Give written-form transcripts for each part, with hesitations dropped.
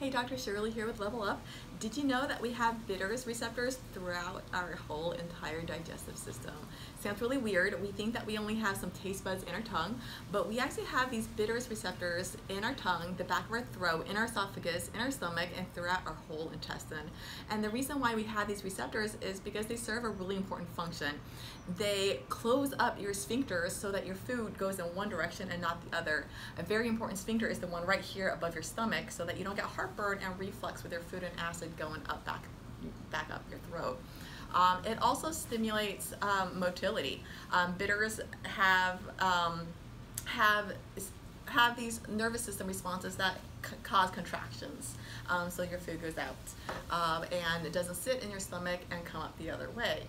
Hey, Dr. Shirley here with Level Up. Did you know that we have vitreous receptors throughout our whole entire digestive system? Sounds really weird. We think that we only have some taste buds in our tongue, but we actually have these vitreous receptors in our tongue, the back of our throat, in our esophagus, in our stomach, and throughout our whole intestine. And the reason why we have these receptors is because they serve a really important function. They close up your sphincters so that your food goes in one direction and not the other. A very important sphincter is the one right here above your stomach so that you don't get heartburn and reflux with your food and acid going up back up your throat. It also stimulates motility. Bitters have these nervous system responses that cause contractions, so your food goes out and it doesn't sit in your stomach and come up the other way.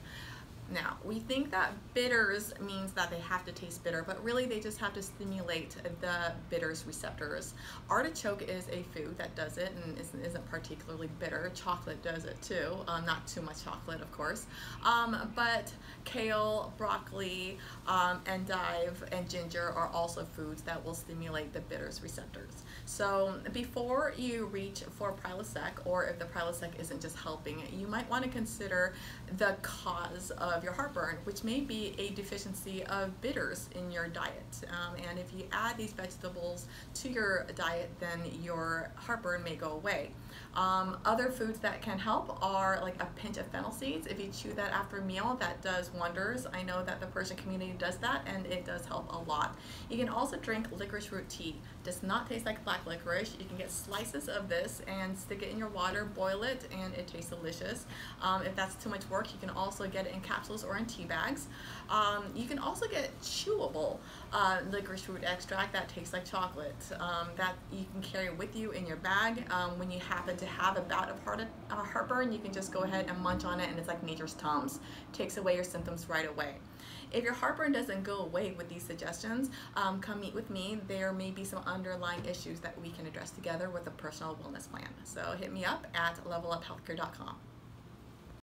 Now, we think that bitters means that they have to taste bitter, but really they just have to stimulate the bitters receptors. Artichoke is a food that does it and isn't particularly bitter. Chocolate does it too, not too much chocolate, of course. But kale, broccoli, endive, and ginger are also foods that will stimulate the bitters receptors. So before you reach for Prilosec, or if the Prilosec isn't just helping, you might want to consider the cause of your heartburn, which may be a deficiency of bitters in your diet. And if you add these vegetables to your diet, then your heartburn may go away. Other foods that can help are like a pinch of fennel seeds. If you chew that after a meal, that does wonders. I know that the Persian community does that, and it does help a lot. You can also drink licorice root tea. It does not taste like black licorice. You can get slices of this and stick it in your water, boil it, and it tastes delicious. If that's too much work, you can also get it in capsules or in tea bags. You can also get chewable licorice root extract that tastes like chocolate that you can carry with you in your bag. When you happen to have a bout of heartburn, you can just go ahead and munch on it, and it's like nature's Tums. It takes away your symptoms right away. If your heartburn doesn't go away with these suggestions, come meet with me. There may be some underlying issues that we can address together with a personal wellness plan. So hit me up at leveluphealthcare.com.